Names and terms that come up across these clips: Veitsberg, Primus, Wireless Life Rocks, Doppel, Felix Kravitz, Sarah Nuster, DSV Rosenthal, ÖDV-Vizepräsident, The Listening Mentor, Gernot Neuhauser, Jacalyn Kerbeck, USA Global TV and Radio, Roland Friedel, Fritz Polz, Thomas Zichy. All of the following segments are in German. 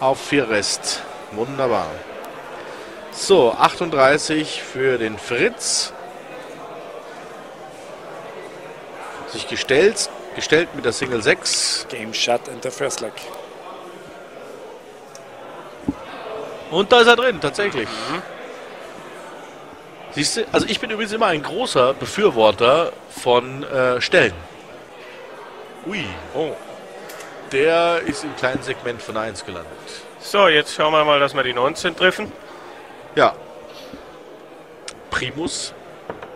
Auf Vierrest. Wunderbar. So, 38 für den Fritz. Sich gestellt mit der Single 6. Game Shot in the First Leg. Und da ist er drin, tatsächlich. Mhm. Siehst du, also ich bin übrigens immer ein großer Befürworter von Stellen. Ui, oh. Der ist im kleinen Segment von 1 gelandet. So, jetzt schauen wir mal, dass wir die 19 treffen. Ja. Primus.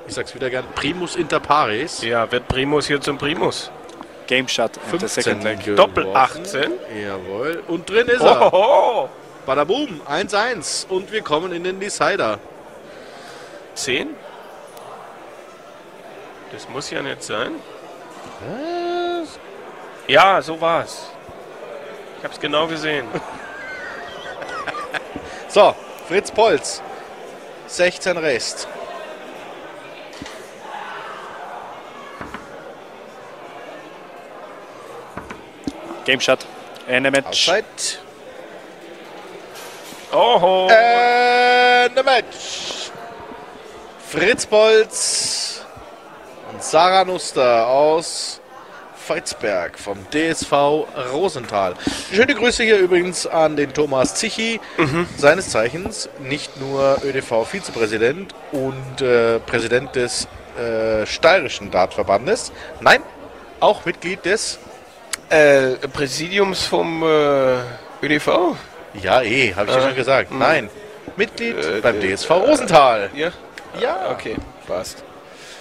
Ich sag's wieder gern. Primus inter pares. Ja, wird Primus hier zum Primus. Game Shot. 15. Doppel 18. Jawohl. Und drin ist er. Badaboom. 1-1. Und wir kommen in den Decider. 10? Das muss ja nicht sein. Was? Ja, so war's. Ich hab's genau gesehen. So, Fritz Polz. 16 Rest. Game Shot. Ende Match. Outside. Oho. Ende Match. Fritz Polz und Sarah Nuster aus Veitsberg vom DSV Rosenthal. Schöne Grüße hier übrigens an den Thomas Zichy, seines Zeichens nicht nur ÖDV-Vizepräsident und Präsident des steirischen Dartverbandes, nein, auch Mitglied des Präsidiums vom ÖDV? Ja, habe ich ja schon gesagt. Nein, Mitglied beim DSV Rosenthal. Ja, okay, passt.